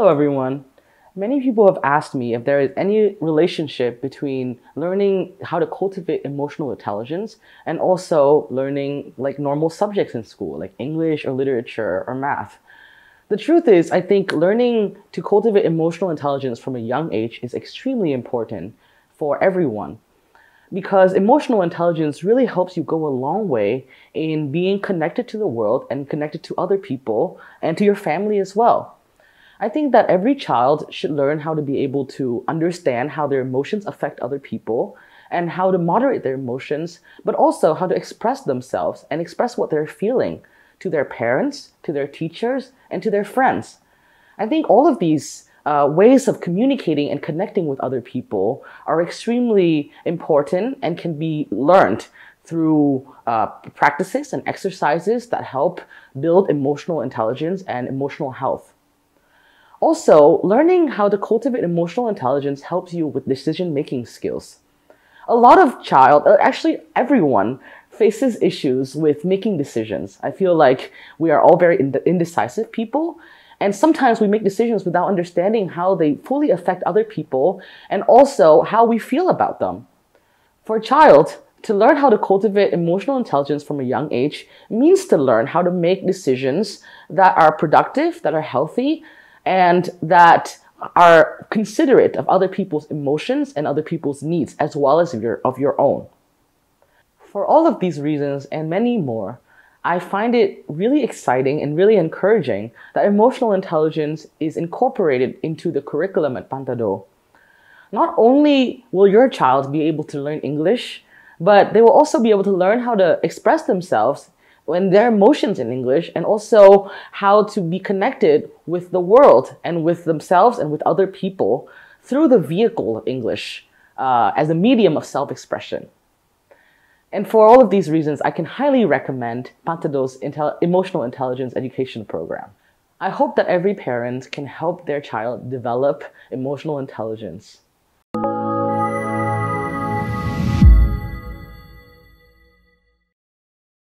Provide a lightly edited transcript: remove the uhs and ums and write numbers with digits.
Hello everyone. Many people have asked me if there is any relationship between learning how to cultivate emotional intelligence and also learning like normal subjects in school, like English or literature or math. The truth is, I think learning to cultivate emotional intelligence from a young age is extremely important for everyone, because emotional intelligence really helps you go a long way in being connected to the world and connected to other people and to your family as well. I think that every child should learn how to be able to understand how their emotions affect other people and how to moderate their emotions, but also how to express themselves and express what they're feeling to their parents, to their teachers, and to their friends. I think all of these ways of communicating and connecting with other people are extremely important and can be learned through practices and exercises that help build emotional intelligence and emotional health. Also, learning how to cultivate emotional intelligence helps you with decision-making skills. A lot of actually everyone faces issues with making decisions. I feel like we are all very indecisive people, and sometimes we make decisions without understanding how they fully affect other people and also how we feel about them. For a child, to learn how to cultivate emotional intelligence from a young age means to learn how to make decisions that are productive, that are healthy, and that are considerate of other people's emotions and other people's needs, as well as of your own. For all of these reasons and many more, I find it really exciting and really encouraging that emotional intelligence is incorporated into the curriculum at Pantado. Not only will your child be able to learn English, but they will also be able to learn how to express themselves and their emotions in English, and also how to be connected with the world and with themselves and with other people through the vehicle of English as a medium of self-expression. And for all of these reasons, I can highly recommend Pantado's Emotional Intelligence Education Program. I hope that every parent can help their child develop emotional intelligence.